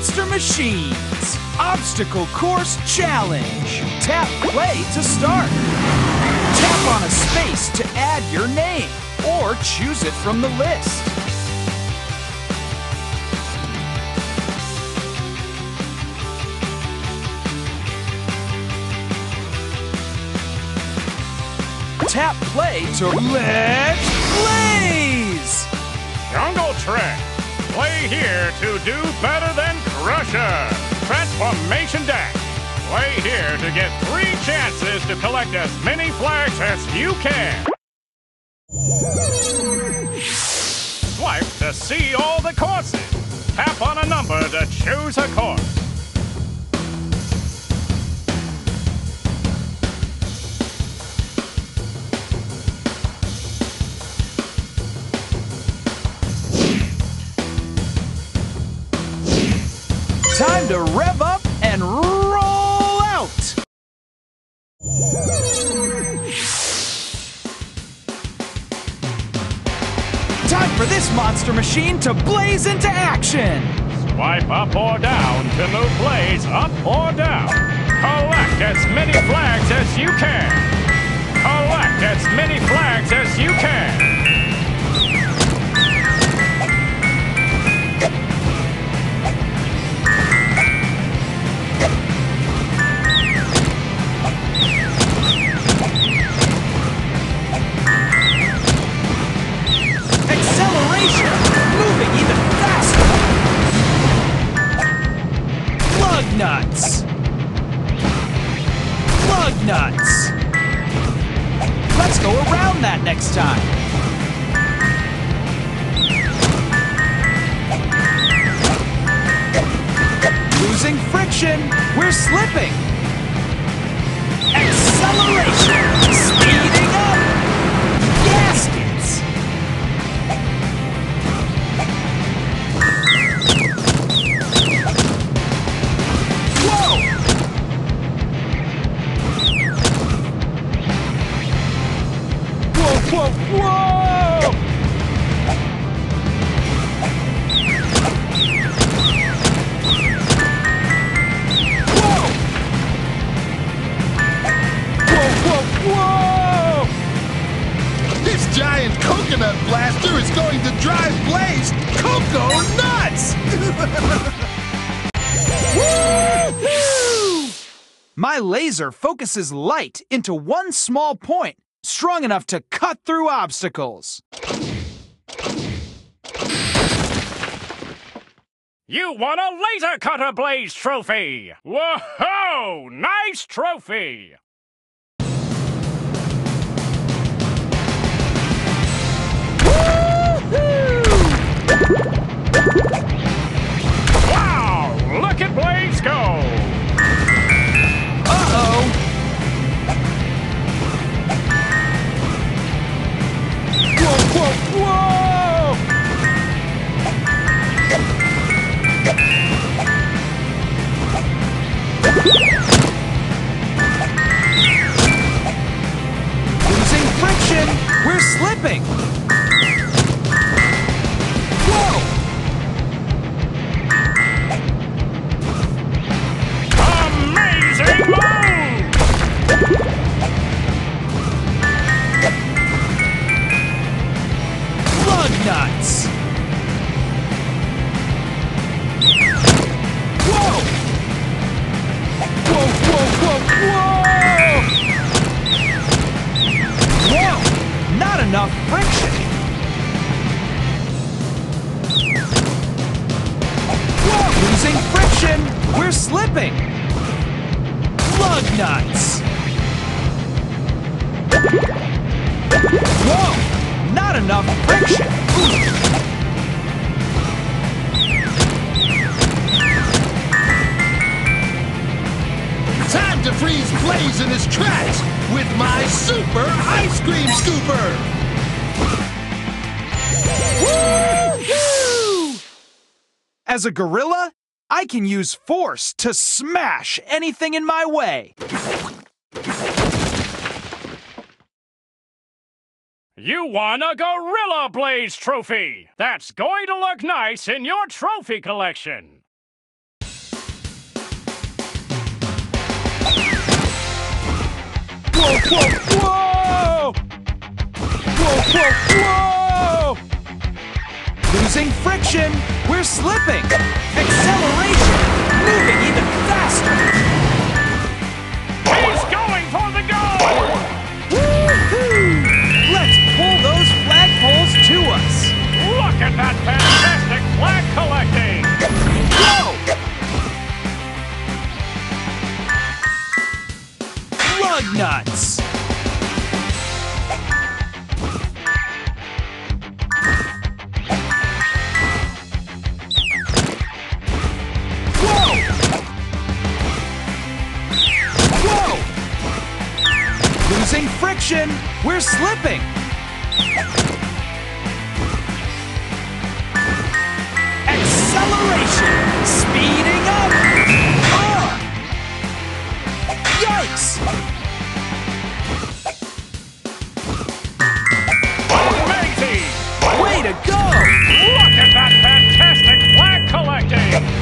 Monster Machines Obstacle Course Challenge. Tap play to start. Tap on a space to add your name or choose it from the list. Tap play to Let's Blaze! Jungle Trek, play here to do better than Crusher! Transformation Deck, play here to get 3 chances to collect as many flags as you can! Swipe to see all the courses! Tap on a number to choose a course! Time to rev up and roll out! Time for this monster machine to blaze into action! Swipe up or down to move Blaze up or down. Collect as many flags as you can! Collect as many flags as you can! Plug nuts. Let's go around that next time. Losing friction. We're slipping. Acceleration. Speeding up. Gaskets. Whoa, whoa! Whoa! This giant coconut blaster is going to drive Blaze coco nuts! Woo-hoo! My laser focuses light into one small point, strong enough to cut through obstacles. You won a Laser Cutter Blaze trophy! Whoa-ho! Nice trophy! Woo-hoo! Wow! Look at Blaze go! Uh-oh! Whoa, whoa! Losing friction! We're slipping! Whoa! Amazing move! Nuts. Whoa! Whoa, whoa, whoa, whoa! Whoa! Not enough friction! Whoa! Losing friction! We're slipping! Lug nuts! Whoa! Not enough friction! Time to freeze Blaze in his tracks with my super ice cream scooper! Woo-hoo! As a gorilla, I can use force to smash anything in my way. You won a Gorilla Blaze trophy! That's going to look nice in your trophy collection! Whoa! Whoa! Whoa! Whoa! Whoa! Losing friction! We're slipping! Acceleration! Moving even faster! He's going for the goal! Woo-hoo! Let's pull those flagpoles to us! Look at that fantastic flag collecting! Go! Lug nuts! Losing friction, we're slipping! Acceleration! Speeding up! Oh. Yikes! Amazing! Way to go! Look at that fantastic flag collecting!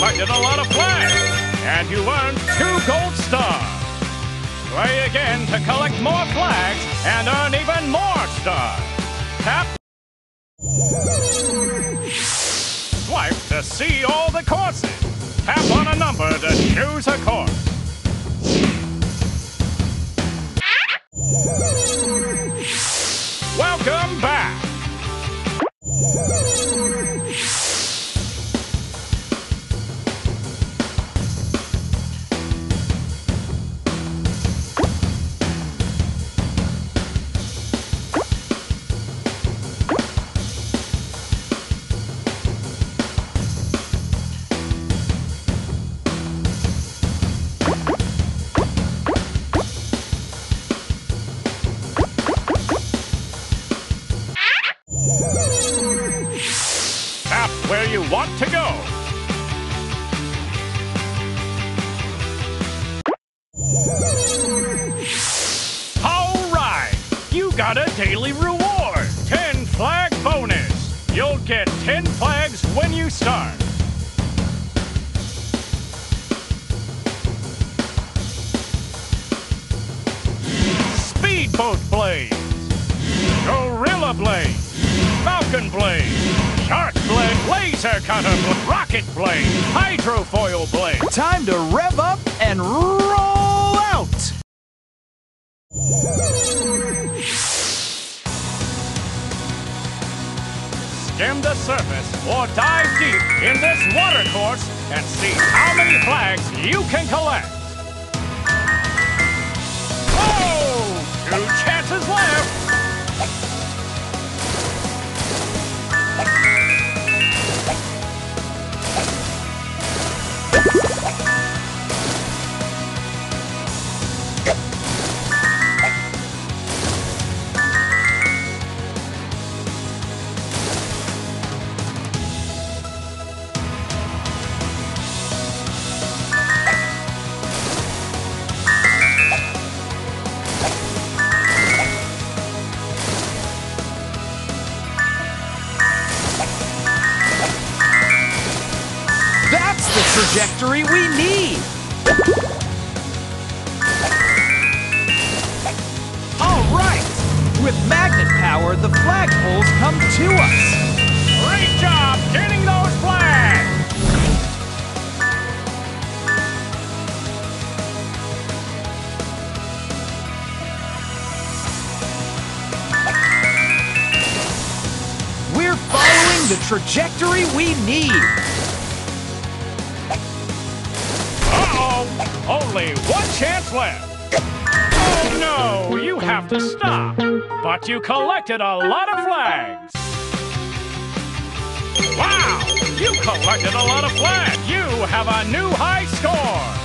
Collected a lot of flags, and you earned 2 gold stars. Play again to collect more flags and earn even more stars. Tap. Swipe to see all the courses. Tap on a number to choose a course. Welcome back. Where you want to go. All right, you got a daily reward. 10 flag bonus. You'll get 10 flags when you start. Speedboat blades, gorilla blades, falcon blades, shark blade, laser cutter blade, rocket blade, hydrofoil blade. Time to rev up and roll out! Skim the surface or dive deep in this water course and see how many flags you can collect. Whoa! 2 chances left! Trajectory we need! Alright! With magnet power, the flagpoles come to us! Great job getting those flags! We're following the trajectory we need! Only 1 chance left. Oh no, you have to stop. But you collected a lot of flags. Wow, you collected a lot of flags. You have a new high score.